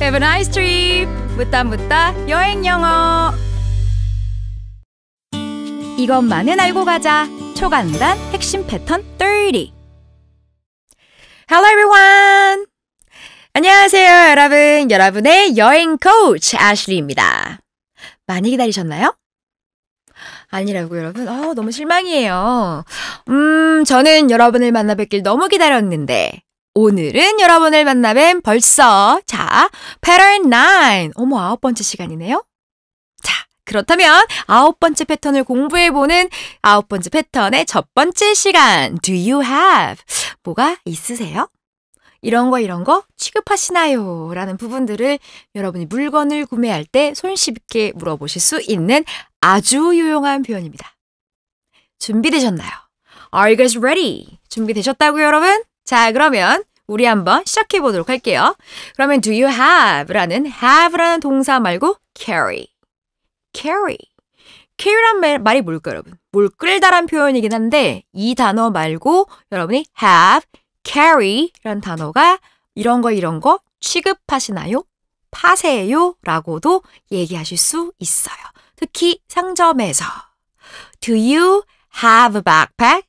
Have a nice trip! 무따무따 여행영어 이것만은 알고 가자. 초간단 핵심 패턴 30 Hello everyone! 안녕하세요 여러분. 여러분의 여행 코치 애슐리입니다. 많이 기다리셨나요? 아니라고 여러분? 너무 실망이에요. 저는 여러분을 만나 뵙길 너무 기다렸는데 오늘은 여러분을 만나 뵌 벌써 패턴 9. 어머, 9번째 시간이네요. 자, 그렇다면 9번째 패턴을 공부해보는 9번째 패턴의 첫 번째 시간. Do you have? 뭐가 있으세요? 이런 거 취급하시나요? 라는 부분들을 여러분이 물건을 구매할 때 손쉽게 물어보실 수 있는 아주 유용한 표현입니다. 준비되셨나요? Are you guys ready? 준비되셨다고요, 여러분? 자, 그러면 우리 한번 시작해 보도록 할게요. 그러면 do you have라는 동사 말고 carry란 말이 뭘까요, 여러분? 뭘 끌다란 표현이긴 한데 이 단어 말고 여러분이 have, carry라는 단어가 이런 거 취급하시나요? 파세요? 라고도 얘기하실 수 있어요. 특히 상점에서 Do you have a backpack?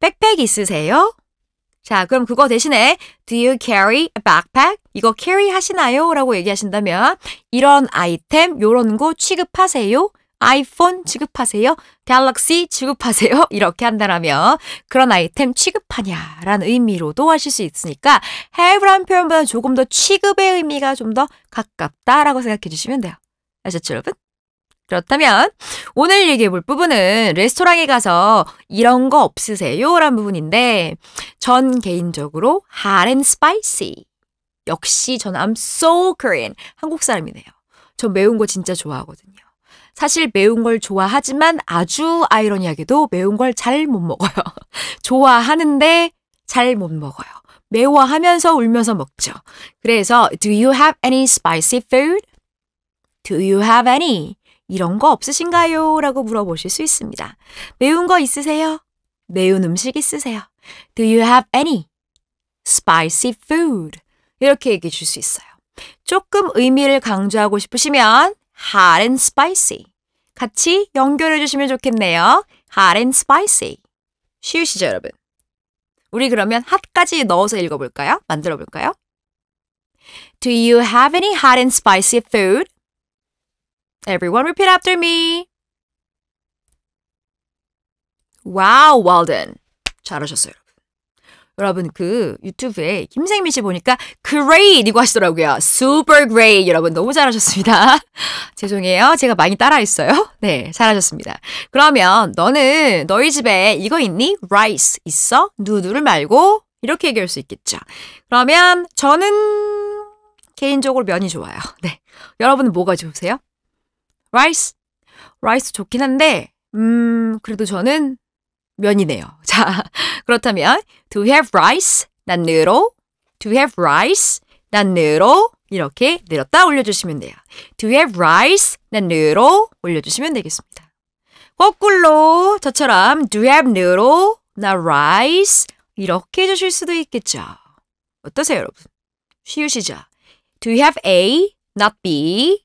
백팩 있으세요? 자, 그럼 그거 대신에 Do you carry a backpack? 이거 carry 하시나요? 라고 얘기하신다면 이런 아이템, 요런 거 취급하세요? 아이폰 취급하세요? 갤럭시 취급하세요? 이렇게 한다라면 그런 아이템 취급하냐라는 의미로도 하실 수 있으니까 have라는 표현보다 조금 더 취급의 의미가 좀 더 가깝다라고 생각해 주시면 돼요. 아셨죠, 여러분? 그렇다면 오늘 얘기해볼 부분은 레스토랑에 가서 이런 거 없으세요? 라는 부분인데 전 개인적으로 hot and spicy 역시 전 I'm so Korean 한국 사람이네요. 전 매운 거 진짜 좋아하거든요. 사실 매운 걸 좋아하지만 아주 아이러니하게도 매운 걸 잘 못 먹어요. 좋아하는데 잘 못 먹어요. 매워하면서 울면서 먹죠. 그래서 Do you have any spicy food? Do you have any? 이런 거 없으신가요? 라고 물어보실 수 있습니다. 매운 거 있으세요? 매운 음식 있으세요? Do you have any spicy food? 이렇게 얘기해 줄 수 있어요. 조금 의미를 강조하고 싶으시면 hot and spicy 같이 연결해 주시면 좋겠네요. hot and spicy 쉬우시죠, 여러분? 우리 그러면 hot까지 넣어서 읽어볼까요? 만들어볼까요? Do you have any hot and spicy food? Everyone repeat after me. Wow, well done. 잘하셨어요, 여러분. 그 유튜브에 김생민 씨 보니까 great 이거 하시더라고요. Super great. 여러분 너무 잘하셨습니다. 죄송해요. 제가 많이 따라했어요. 네, 잘하셨습니다. 그러면 너는 너희 집에 이거 있니? Rice 있어? 누누를 말고 이렇게 얘기할 수 있겠죠. 그러면 저는 개인적으로 면이 좋아요. 네, 여러분은 뭐가 좋으세요? 라이스 좋긴 한데 그래도 저는 면이네요. 자, 그렇다면 Do you have rice? 난 늘어. Do you have rice? 난 늘어. 이렇게 늘었다 올려주시면 돼요. Do you have rice? 난 늘어. 올려주시면 되겠습니다. 거꾸로 저처럼 Do you have 늘어? 나 rice? 이렇게 해주실 수도 있겠죠. 어떠세요, 여러분? 쉬우시죠? Do you have A? Not B?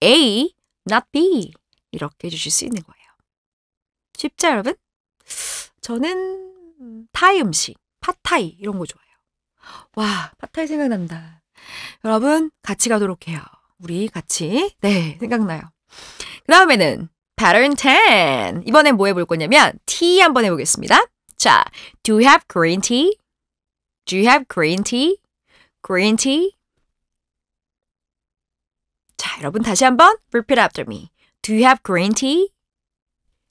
A? Not be 이렇게 해주실 수 있는 거예요. 쉽죠, 여러분? 저는 타이 음식, 팟타이 이런 거 좋아해요. 와, 팟타이 생각난다. 여러분 같이 가도록 해요. 우리 같이. 네, 생각나요. 그 다음에는 pattern 10. 이번엔 뭐 해볼 거냐면 tea 한번 해보겠습니다. 자, do you have green tea? Do you have green tea? Green tea? 자, 여러분 다시 한번 repeat after me. Do you have green tea?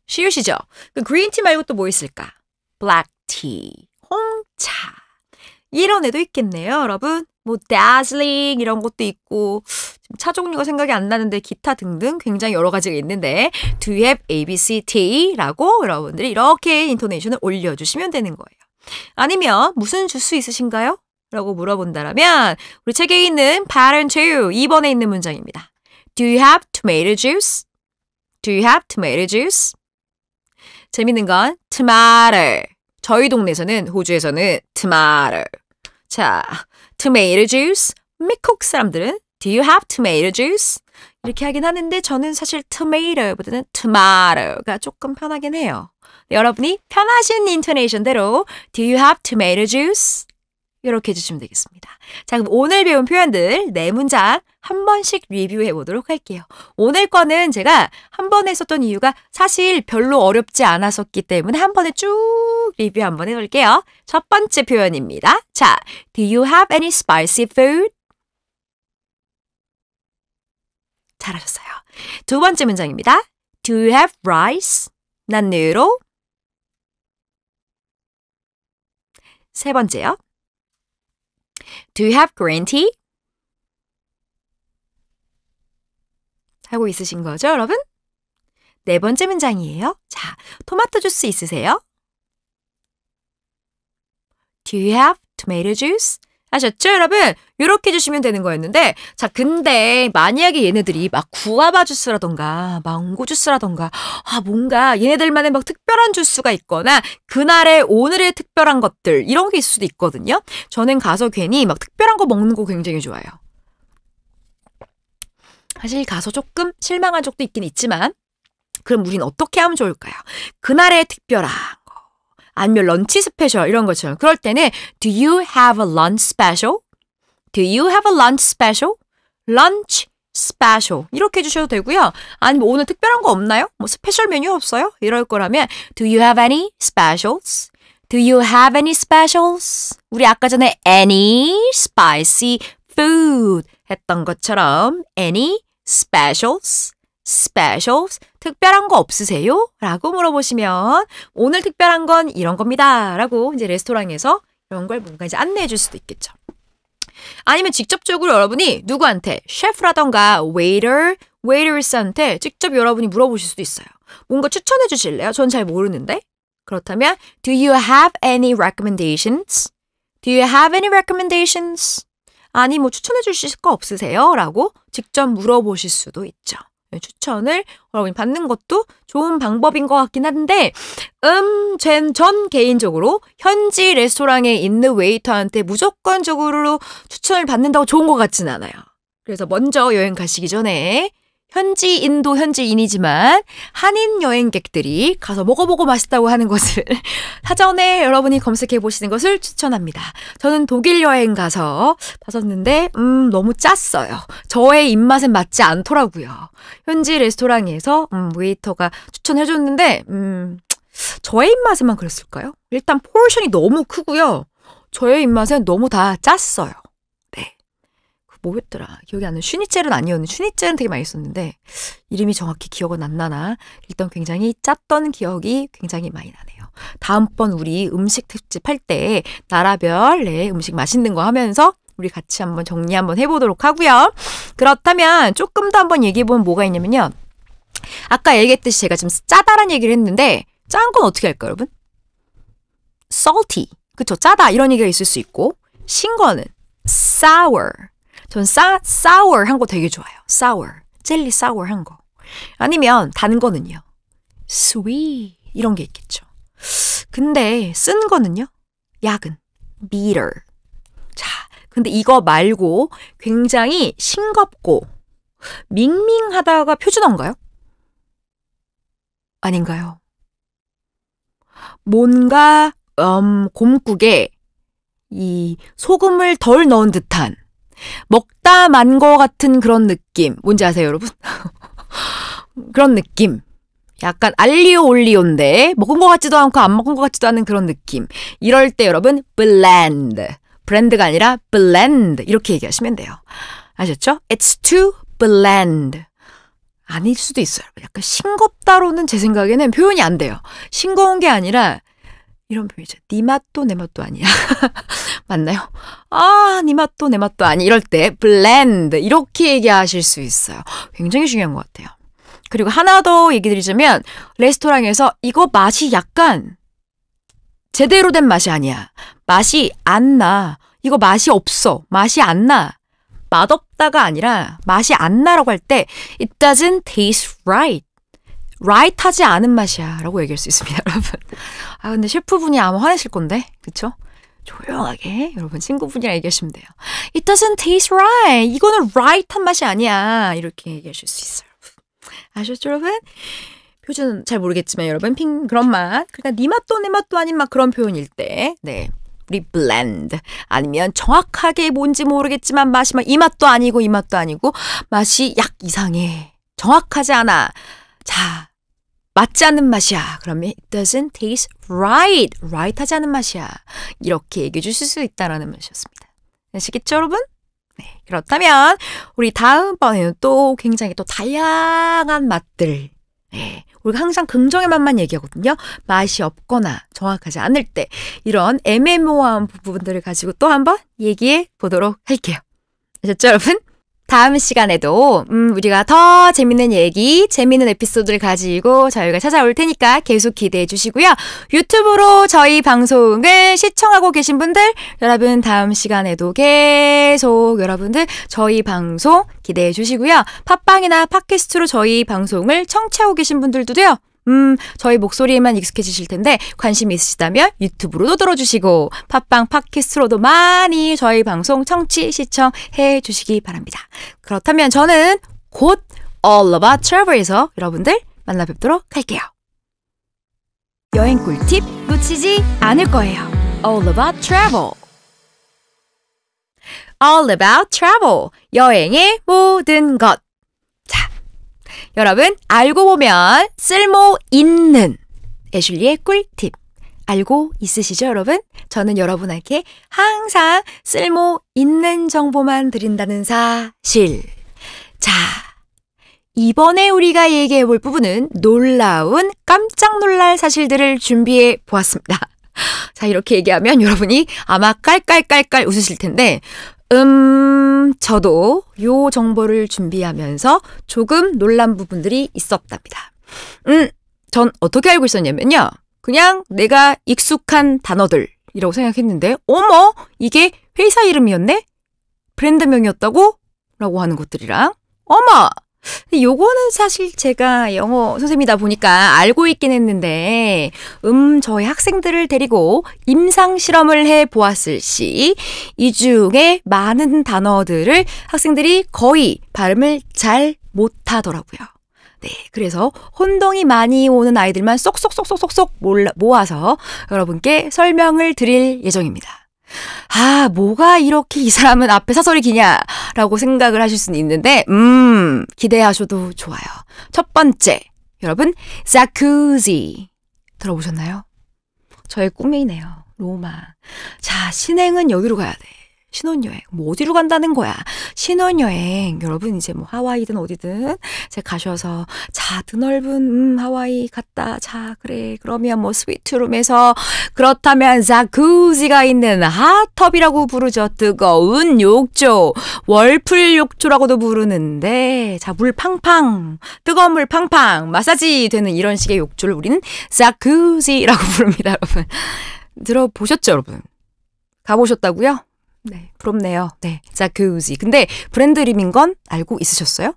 쉬우시죠? 그 green tea 말고 또 뭐 있을까? black tea, 홍차. 이런 애도 있겠네요, 여러분. 뭐 dazzling 이런 것도 있고 차 종류가 생각이 안 나는데 기타 등등 굉장히 여러 가지가 있는데 Do you have ABC tea라고 여러분들이 이렇게 인토네이션을 올려주시면 되는 거예요. 아니면 무슨 주스 있으신가요? 라고 물어본다라면 우리 책에 있는 pattern 2 2번에 있는 문장입니다. Do you have tomato juice? Do you have tomato juice? 재밌는 건 tomato. 저희 동네에서는 호주에서는 tomato. 자, tomato juice. 미국 사람들은 Do you have tomato juice? 이렇게 하긴 하는데 저는 사실 tomato보다는 tomato가 조금 편하긴 해요. 네, 여러분이 편하신 인토네이션대로 Do you have tomato juice? 이렇게 해주시면 되겠습니다. 자, 그럼 오늘 배운 표현들 네 문장 한 번씩 리뷰해 보도록 할게요. 오늘 거는 제가 한 번에 썼던 이유가 사실 별로 어렵지 않았었기 때문에 한 번에 쭉 리뷰 한번 해볼게요. 첫 번째 표현입니다. 자, Do you have any spicy food? 잘하셨어요. 두 번째 문장입니다. Do you have rice? 난으로. 세 번째요. Do you have green tea? 하고 있으신 거죠, 여러분? 네 번째 문장이에요. 자, 토마토 주스 있으세요? Do you have tomato juice? 아셨죠, 여러분? 이렇게 해주시면 되는 거였는데, 자, 근데 만약에 얘네들이 막 구아바 주스라던가 망고 주스라던가 아 뭔가 얘네들만의 막 특별한 주스가 있거나 그날의 오늘의 특별한 것들 이런 게 있을 수도 있거든요. 저는 가서 괜히 막 특별한 거 먹는 거 굉장히 좋아해요. 사실 가서 조금 실망한 적도 있긴 있지만 그럼 우린 어떻게 하면 좋을까요? 그날의 특별한 아니면 런치 스페셜 이런 것처럼 그럴 때는 Do you have a lunch special? Do you have a lunch special? Lunch special 이렇게 해주셔도 되고요. 아니면 오늘 특별한 거 없나요? 뭐 스페셜 메뉴 없어요? 이럴 거라면 Do you have any specials? Do you have any specials? 우리 아까 전에 any spicy food 했던 것처럼 any specials? Specials, 특별한 거 없으세요? 라고 물어보시면 오늘 특별한 건 이런 겁니다. 라고 이제 레스토랑에서 이런 걸 뭔가 이제 안내해 줄 수도 있겠죠. 아니면 직접적으로 여러분이 누구한테 셰프라던가 waiter, waiteress한테 직접 여러분이 물어보실 수도 있어요. 뭔가 추천해 주실래요? 전 잘 모르는데. 그렇다면 Do you have any recommendations? Do you have any recommendations? 아니 뭐 추천해 주실 거 없으세요? 라고 직접 물어보실 수도 있죠. 추천을 여러분이 받는 것도 좋은 방법인 것 같긴 한데 전 개인적으로 현지 레스토랑에 있는 웨이터한테 무조건적으로 추천을 받는다고 좋은 것 같진 않아요. 그래서 먼저 여행 가시기 전에 현지인도 현지인이지만 한인 여행객들이 가서 먹어보고 맛있다고 하는 것을 사전에 여러분이 검색해 보시는 것을 추천합니다. 저는 독일 여행 가서 봤었는데 너무 짰어요. 저의 입맛엔 맞지 않더라고요. 현지 레스토랑에서 웨이터가 추천해 줬는데 저의 입맛에만 그랬을까요? 일단 포션이 너무 크고요. 저의 입맛엔 너무 다 짰어요. 뭐였더라? 기억이 안 나요. 슈니첼은 아니었는데 슈니첼은 되게 맛있었는데 이름이 정확히 기억은 안 나나 일단 굉장히 짰던 기억이 굉장히 많이 나네요. 다음번 우리 음식 특집 할 때 나라별 내 음식 맛있는 거 하면서 우리 같이 한번 정리 한번 해보도록 하고요. 그렇다면 조금 더 한번 얘기해보면 뭐가 있냐면요. 아까 얘기했듯이 제가 지금 짜다란 얘기를 했는데 짠 건 어떻게 할까요, 여러분? Salty. 그쵸? 짜다 이런 얘기가 있을 수 있고 신 거는 sour. 전 sour 한 거 되게 좋아요. sour. 젤리 sour 한 거. 아니면 단 거는요. sweet 이런 게 있겠죠. 근데 쓴 거는요. 약은 bitter. 자, 근데 이거 말고 굉장히 싱겁고 밍밍하다가 표준어인가요? 아닌가요? 뭔가 곰국에 이 소금을 덜 넣은 듯한 먹다 만 거 같은 그런 느낌. 뭔지 아세요, 여러분? 그런 느낌. 약간 알리오 올리오인데 먹은 것 같지도 않고 안 먹은 것 같지도 않은 그런 느낌. 이럴 때 여러분 blend. 브랜드가 아니라 blend. 이렇게 얘기하시면 돼요. 아셨죠? It's too blend. 아닐 수도 있어요. 약간 싱겁다로는 제 생각에는 표현이 안 돼요. 싱거운 게 아니라 이런 표현이죠. 네 맛도 내 맛도 아니야. 맞나요? 아, 네 맛도 내 맛도 아니. 이럴 때 blend 이렇게 얘기하실 수 있어요. 굉장히 중요한 것 같아요. 그리고 하나 더 얘기 드리자면 레스토랑에서 이거 맛이 약간 제대로 된 맛이 아니야. 맛이 안 나. 이거 맛이 없어. 맛이 안 나. 맛없다가 아니라 맛이 안 나라고 할 때 It doesn't taste right. 라이트하지 않은 맛이야 라고 얘기할 수 있습니다, 여러분. 아 근데 셰프분이 아마 화내실 건데, 그쵸? 조용하게 여러분 친구분이랑 얘기하시면 돼요. It doesn't taste right. 이거는 right한 맛이 아니야. 이렇게 얘기하실 수 있어요. 아셨죠 여러분? 표준은 잘 모르겠지만 여러분 그런 맛. 그러니까 네 맛도 내 맛도 아닌 막 그런 표현일 때 네. 우리 blend 아니면 정확하게 뭔지 모르겠지만 맛이 막 이 맛도 아니고 이 맛도 아니고 맛이 약 이상해. 정확하지 않아. 자, 맞지 않는 맛이야. 그러면 it doesn't taste right. right 하지 않은 맛이야. 이렇게 얘기해 주실 수 있다라는 말이었습니다. 아시겠죠, 여러분? 네, 그렇다면 우리 다음번에는 또 굉장히 또 다양한 맛들 네, 우리가 항상 긍정의 맛만 얘기하거든요. 맛이 없거나 정확하지 않을 때 이런 애매모호한 부분들을 가지고 또 한번 얘기해 보도록 할게요. 아셨죠, 여러분? 다음 시간에도 우리가 더 재밌는 얘기, 재밌는 에피소드를 가지고 저희가 찾아올 테니까 계속 기대해 주시고요. 유튜브로 저희 방송을 시청하고 계신 분들 여러분 다음 시간에도 계속 여러분들 저희 방송 기대해 주시고요. 팟빵이나 팟캐스트로 저희 방송을 청취하고 계신 분들도요. 저희 목소리에만 익숙해지실 텐데 관심 있으시다면 유튜브로도 들어주시고 팟빵 팟캐스트로도 많이 저희 방송 청취 시청해 주시기 바랍니다. 그렇다면 저는 곧 All About Travel에서 여러분들 만나 뵙도록 할게요. 여행 꿀팁 놓치지 않을 거예요. All About Travel. All About Travel. 여행의 모든 것. 여러분 알고 보면 쓸모 있는 애슐리의 꿀팁 알고 있으시죠 여러분? 저는 여러분에게 항상 쓸모 있는 정보만 드린다는 사실. 자, 이번에 우리가 얘기해 볼 부분은 놀라운 깜짝 놀랄 사실들을 준비해 보았습니다. 자, 이렇게 얘기하면 여러분이 아마 깔깔깔깔 웃으실 텐데 저도 요 정보를 준비하면서 조금 놀란 부분들이 있었답니다. 전 어떻게 알고 있었냐면요. 그냥 내가 익숙한 단어들이라고 생각했는데 어머! 이게 회사 이름이었네? 브랜드명이었다고? 라고 하는 것들이랑 어머! 요거는 사실 제가 영어 선생님이다 보니까 알고 있긴 했는데 저희 학생들을 데리고 임상실험을 해보았을 시 이 중에 많은 단어들을 학생들이 거의 발음을 잘 못하더라고요. 네, 그래서 혼동이 많이 오는 아이들만 쏙쏙쏙쏙쏙 모아서 여러분께 설명을 드릴 예정입니다. 아, 뭐가 이렇게 이 사람은 앞에 사설이 기냐라고 생각을 하실 수는 있는데 기대하셔도 좋아요. 첫 번째, 여러분 자쿠지 들어보셨나요? 저의 꿈이네요. 로마. 자, 신행은 여기로 가야 돼. 신혼여행. 뭐 어디로 간다는 거야? 신혼여행. 여러분 이제 뭐 하와이든 어디든 이제 가셔서 자, 드넓은 하와이 갔다. 자, 그래. 그러면 뭐 스위트룸에서 그렇다면 자쿠지가 있는 핫텁이라고 부르죠. 뜨거운 욕조. 월풀 욕조라고도 부르는데 자, 물 팡팡. 뜨거운 물 팡팡. 마사지 되는 이런 식의 욕조를 우리는 자쿠지라고 부릅니다, 여러분. 들어보셨죠, 여러분? 가보셨다고요? 네, 부럽네요. 네, 자쿠지. 근데 브랜드 이름인 건 알고 있으셨어요?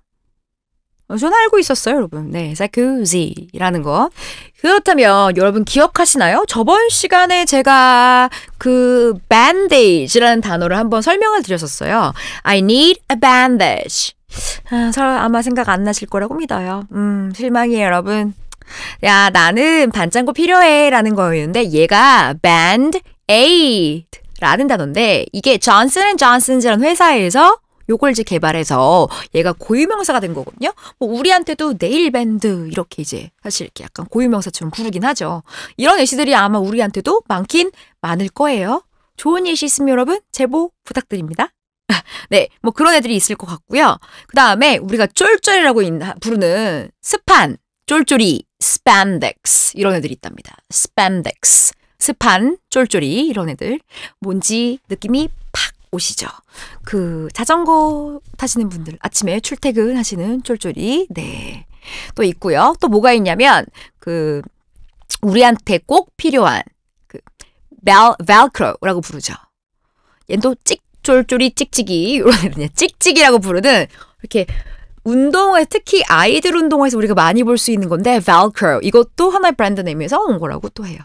저는 알고 있었어요, 여러분. 네, 자쿠지라는 거. 그렇다면 여러분 기억하시나요? 저번 시간에 제가 그 bandage라는 단어를 한번 설명을 드렸었어요. I need a bandage. 아마 생각 안 나실 거라고 믿어요. 실망이에요, 여러분. 야, 나는 반창고 필요해 라는 거였는데 얘가 band-aid. 라는 단어인데 이게 존슨 앤 존슨이라는 회사에서 요걸 이제 개발해서 얘가 고유명사가 된 거거든요. 뭐 우리한테도 네일밴드 이렇게 이제 사실 이렇게 약간 고유명사처럼 부르긴 하죠. 이런 예시들이 아마 우리한테도 많긴 많을 거예요. 좋은 예시 있으면 여러분 제보 부탁드립니다. 네, 뭐 그런 애들이 있을 것 같고요. 그 다음에 우리가 쫄쫄이라고 부르는 스판, 쫄쫄이, 스판덱스 이런 애들이 있답니다. 스판덱스. 스판, 쫄쫄이 이런 애들 뭔지 느낌이 팍 오시죠. 그 자전거 타시는 분들 아침에 출퇴근하시는 쫄쫄이 네 또 있고요. 또 뭐가 있냐면 그 우리한테 꼭 필요한 그 벨크로라고 부르죠. 얘는 또 쫄쫄이 찍찍이 이런 애들은 찍찍이라고 부르는 이렇게 운동화 특히 아이들 운동화에서 우리가 많이 볼 수 있는 건데 벨크로 이것도 하나의 브랜드 네임에서 온 거라고 또 해요.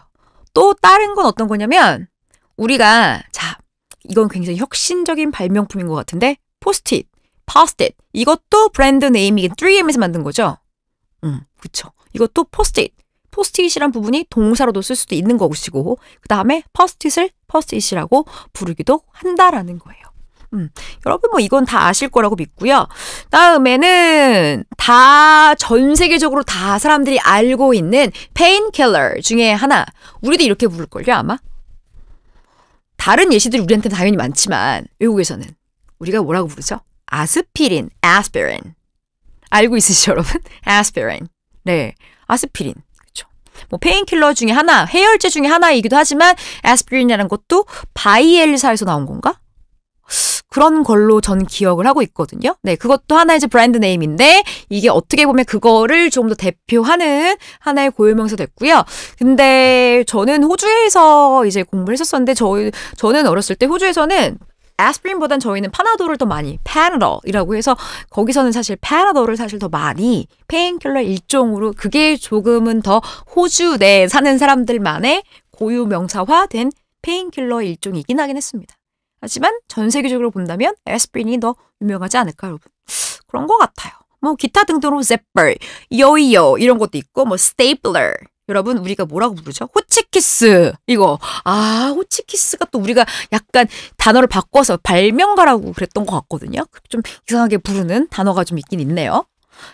또 다른 건 어떤 거냐면 우리가 자 이건 굉장히 혁신적인 발명품인 것 같은데 포스트잇, 파스트잇 이것도 브랜드 네임이 3M에서 만든 거죠. 그쵸. 이것도 포스트잇. 포스트잇이란 부분이 동사로도 쓸 수도 있는 것이고 그 다음에 퍼스트잇을 퍼스트잇이라고 부르기도 한다라는 거예요. 여러분 뭐 이건 다 아실 거라고 믿고요. 다음에는 다 전 세계적으로 다 사람들이 알고 있는 페인킬러 중에 하나. 우리도 이렇게 부를걸요 아마. 다른 예시들이 우리한테는 당연히 많지만 외국에서는 우리가 뭐라고 부르죠? 아스피린, 아스피린. 알고 있으시죠 여러분? 아스피린. 네, 아스피린. 뭐 페인킬러 중에 하나, 해열제 중에 하나이기도 하지만 아스피린이라는 것도 바이엘사에서 나온 건가? 그런 걸로 전 기억을 하고 있거든요. 네, 그것도 하나의 브랜드 네임인데 이게 어떻게 보면 그거를 좀 더 대표하는 하나의 고유명사 됐고요. 근데 저는 호주에서 이제 공부를 했었었는데 저는 어렸을 때 호주에서는 아스피린보단 저희는 파나도를 더 많이 파나도이라고 해서 거기서는 사실 파나도를 사실 더 많이 페인킬러 일종으로 그게 조금은 더 호주 내에 사는 사람들만의 고유 명사화된 페인킬러 일종이긴 하긴 했습니다. 하지만 전 세계적으로 본다면 아스피린이 더 유명하지 않을까 여러분. 그런 것 같아요. 뭐 기타 등등으로 제플, 요요 이런 것도 있고 뭐 스테이플러. 여러분 우리가 뭐라고 부르죠? 호치키스 이거 아 호치키스가 또 우리가 약간 단어를 바꿔서 발명가라고 그랬던 것 같거든요. 좀 이상하게 부르는 단어가 좀 있긴 있네요.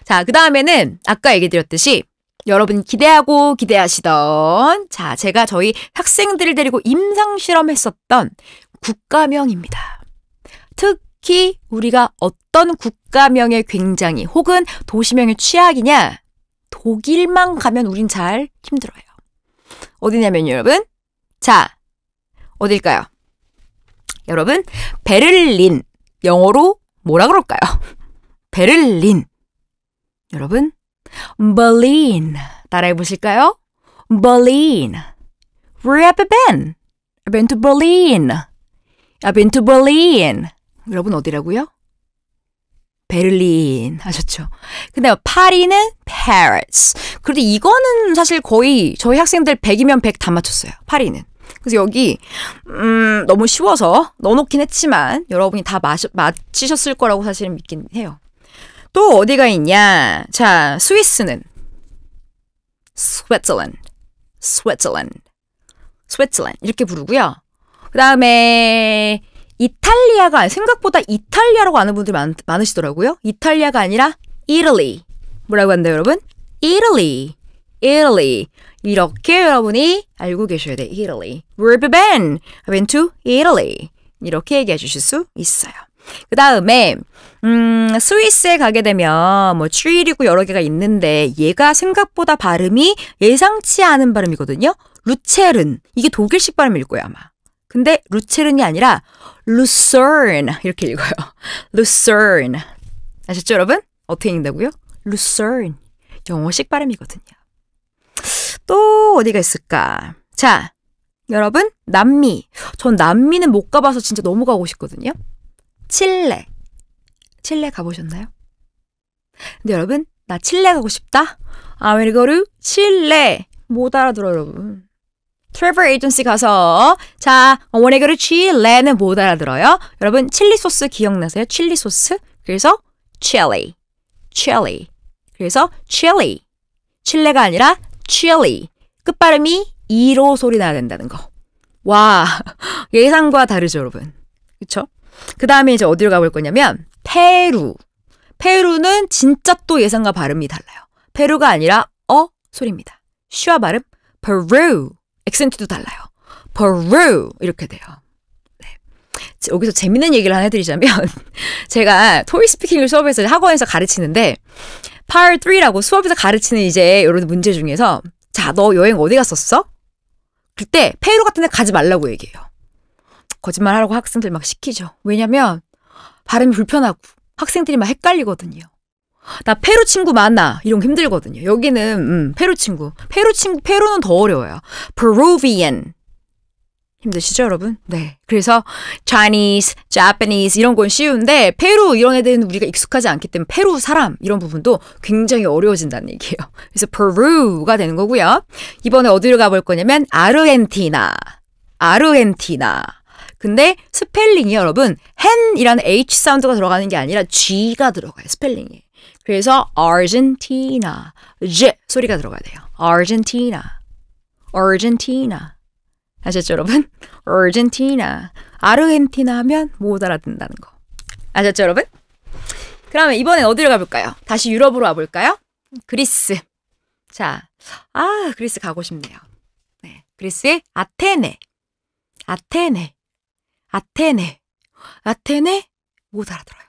자, 그 다음에는 아까 얘기 드렸듯이 여러분 기대하고 기대하시던 자 제가 저희 학생들을 데리고 임상실험 했었던 국가명입니다. 특히 우리가 어떤 국가명에 굉장히 혹은 도시명의 취약이냐 독일만 가면 우린 잘 힘들어요. 어디냐면요, 여러분. 자, 어딜까요? 여러분, 베를린. 영어로 뭐라 그럴까요? 베를린. 여러분, Berlin. 따라해 보실까요? Berlin. Where have you been? I've been to Berlin. I've been to Berlin. 여러분, 어디라고요? 베를린 하셨죠. 근데 파리는 Paris. 그런데 이거는 사실 거의 저희 학생들 100이면 100 다 맞췄어요. 파리는. 그래서 여기 너무 쉬워서 넣어놓긴 했지만 여러분이 다 맞히셨을 거라고 사실은 믿긴 해요. 또 어디가 있냐. 자, 스위스는 Switzerland. Switzerland. Switzerland 이렇게 부르고요. 그 다음에 이탈리아가 생각보다 이탈리아라고 아는 분들이 많으시더라고요. 이탈리아가 아니라 Italy. 뭐라고 한대요, 여러분? Italy. Italy. 이렇게 여러분이 알고 계셔야 돼. Italy. Where have you been? I've been to Italy. 이렇게 얘기해 주실 수 있어요. 그 다음에 스위스에 가게 되면 뭐 트리리고 여러 개가 있는데 얘가 생각보다 발음이 예상치 않은 발음이거든요. 루체른. 이게 독일식 발음일 거예요, 아마. 근데 루체른이 아니라 Lucerne 이렇게 읽어요. Lucerne 아셨죠 여러분? 어떻게 읽는다고요? Lucerne 영어식 발음이거든요. 또 어디가 있을까? 자 여러분 남미 전 남미는 못 가봐서 진짜 너무 가고 싶거든요. 칠레 칠레 가보셨나요? 근데 여러분 나 칠레 가고 싶다? I will go to 칠레 못 알아들어 여러분. 트래블 에이전시 가서 자 원에 그를 칠레는 못 알아들어요. 여러분 칠리 소스 기억나세요? 칠리 소스 그래서 칠리 칠리 그래서 칠리 칠레가 아니라 칠리 끝발음이 이로 소리 나야 된다는 거. 와 예상과 다르죠 여러분. 그쵸? 그 다음에 이제 어디로 가볼 거냐면 페루. 페루는 진짜 또 예상과 발음이 달라요. 페루가 아니라 어 소리입니다. 슈아 발음 페루 액센트도 달라요. Peru 이렇게 돼요. 네. 여기서 재밌는 얘기를 하나 해드리자면 제가 토익 스피킹을 수업에서 학원에서 가르치는데 Part 3라고 수업에서 가르치는 이제 이런 문제 중에서 자, 너 여행 어디 갔었어? 그때 페루 같은 데 가지 말라고 얘기해요. 거짓말하라고 학생들 막 시키죠. 왜냐면 발음이 불편하고 학생들이 막 헷갈리거든요. 나 페루 친구 많아. 이런 거 힘들거든요. 여기는 페루 친구. 페루는 더 어려워요. Peruvian. 힘드시죠, 여러분? 네. 그래서 Chinese, Japanese 이런 건 쉬운데 페루 이런 애들은 우리가 익숙하지 않기 때문에 페루 사람 이런 부분도 굉장히 어려워진다는 얘기예요. 그래서 Peru가 되는 거고요. 이번에 어디로 가볼 거냐면 아르헨티나. 아르헨티나. 근데 스펠링이 여러분 hen이라는 h 사운드가 들어가는 게 아니라 g가 들어가요. 스펠링이. 그래서 아르헨티나. g 소리가 들어가야 돼요. 아르헨티나. 아르헨티나. 아셨죠 여러분? 아르헨티나. 아르헨티나 하면 못 알아듣는다는 거. 아셨죠 여러분? 그러면 이번엔 어디로 가볼까요? 다시 유럽으로 와볼까요? 그리스. 자, 그리스 가고 싶네요. 네, 그리스의 아테네. 아테네. 아테네. 아테네. 못 알아들어요.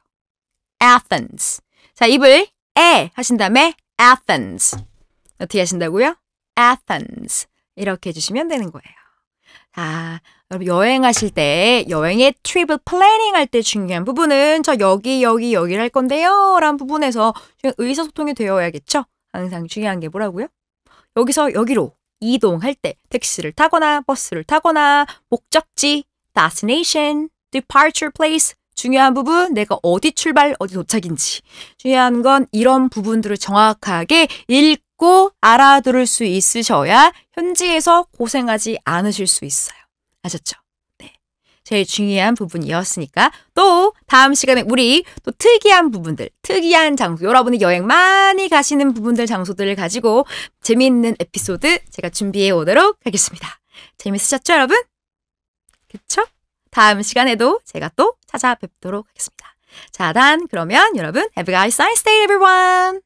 Athens. 자, 입을 에 하신 다음에 Athens. 어떻게 하신다고요? Athens. 이렇게 해주시면 되는 거예요. 자, 여러분 여행하실 때 여행의 트리블 플래닝 할 때 중요한 부분은 저 여기를 할 건데요 라는 부분에서 의사소통이 되어야겠죠. 항상 중요한 게 뭐라고요? 여기서 여기로 이동할 때 택시를 타거나 버스를 타거나 목적지, destination, departure place 중요한 부분, 내가 어디 출발, 어디 도착인지 중요한 건 이런 부분들을 정확하게 읽고 알아들을 수 있으셔야 현지에서 고생하지 않으실 수 있어요. 아셨죠? 네, 제일 중요한 부분이었으니까 또 다음 시간에 우리 또 특이한 부분들, 특이한 장소, 여러분이 여행 많이 가시는 부분들, 장소들을 가지고 재미있는 에피소드 제가 준비해 오도록 하겠습니다. 재밌으셨죠 여러분? 그쵸? 다음 시간에도 제가 또 찾아뵙도록 하겠습니다. 자, 단 그러면 여러분 Have a nice day everyone!